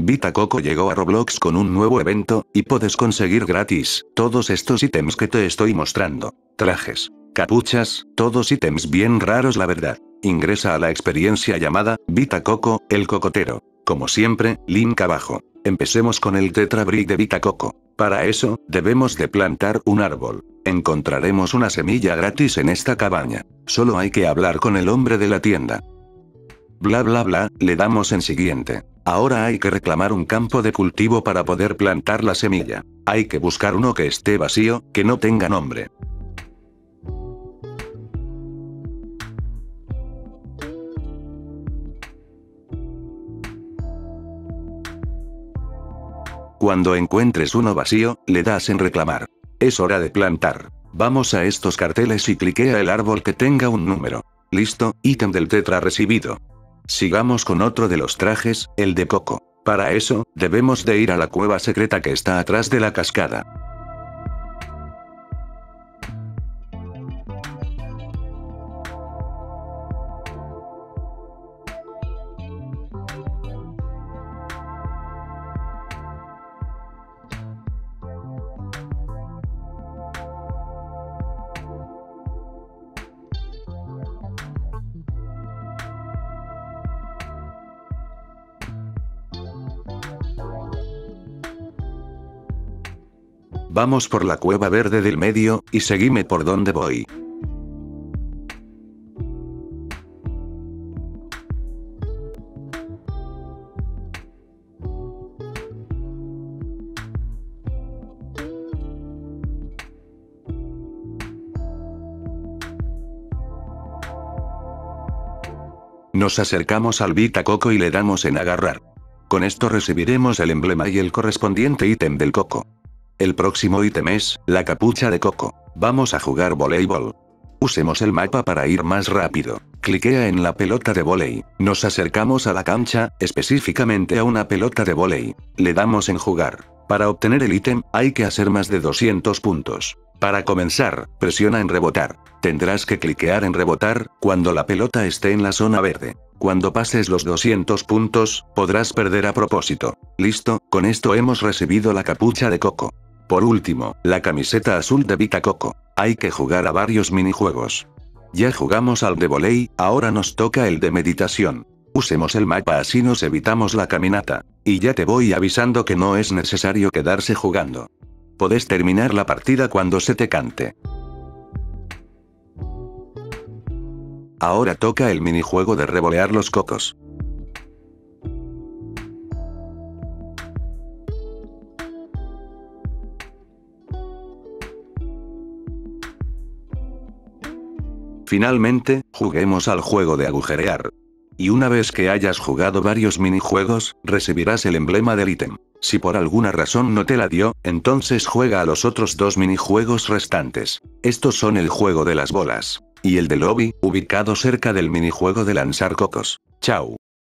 Vita Coco llegó a Roblox con un nuevo evento, y puedes conseguir gratis todos estos ítems que te estoy mostrando. Trajes, capuchas, todos ítems bien raros la verdad. Ingresa a la experiencia llamada Vita Coco, el cocotero. Como siempre, link abajo. Empecemos con el Tetra Brick de Vita Coco. Para eso, debemos de plantar un árbol. Encontraremos una semilla gratis en esta cabaña. Solo hay que hablar con el hombre de la tienda. Bla bla bla, le damos en siguiente. Ahora hay que reclamar un campo de cultivo para poder plantar la semilla. Hay que buscar uno que esté vacío, que no tenga nombre. Cuando encuentres uno vacío, le das en reclamar. Es hora de plantar. Vamos a estos carteles y cliquea el árbol que tenga un número. Listo, ítem del tetra recibido. Sigamos con otro de los trajes, el de Coco. Para eso, debemos de ir a la cueva secreta que está atrás de la cascada. Vamos por la cueva verde del medio, y seguime por donde voy. Nos acercamos al Vita Coco y le damos en agarrar. Con esto recibiremos el emblema y el correspondiente ítem del coco. El próximo ítem es la capucha de Coco. Vamos a jugar voleibol. Usemos el mapa para ir más rápido. Cliquea en la pelota de volei. Nos acercamos a la cancha, específicamente a una pelota de volei. Le damos en jugar. Para obtener el ítem, hay que hacer más de 200 puntos. Para comenzar, presiona en rebotar. Tendrás que cliquear en rebotar, cuando la pelota esté en la zona verde. Cuando pases los 200 puntos, podrás perder a propósito. Listo, con esto hemos recibido la capucha de Coco. Por último, la camiseta azul de Vita Coco. Hay que jugar a varios minijuegos. Ya jugamos al de volei, ahora nos toca el de meditación. Usemos el mapa así nos evitamos la caminata. Y ya te voy avisando que no es necesario quedarse jugando. Podés terminar la partida cuando se te cante. Ahora toca el minijuego de revolear los cocos. Finalmente, juguemos al juego de agujerear. Y una vez que hayas jugado varios minijuegos, recibirás el emblema del ítem. Si por alguna razón no te la dio, entonces juega a los otros dos minijuegos restantes. Estos son el juego de las bolas. Y el de lobby, ubicado cerca del minijuego de lanzar cocos. Chao.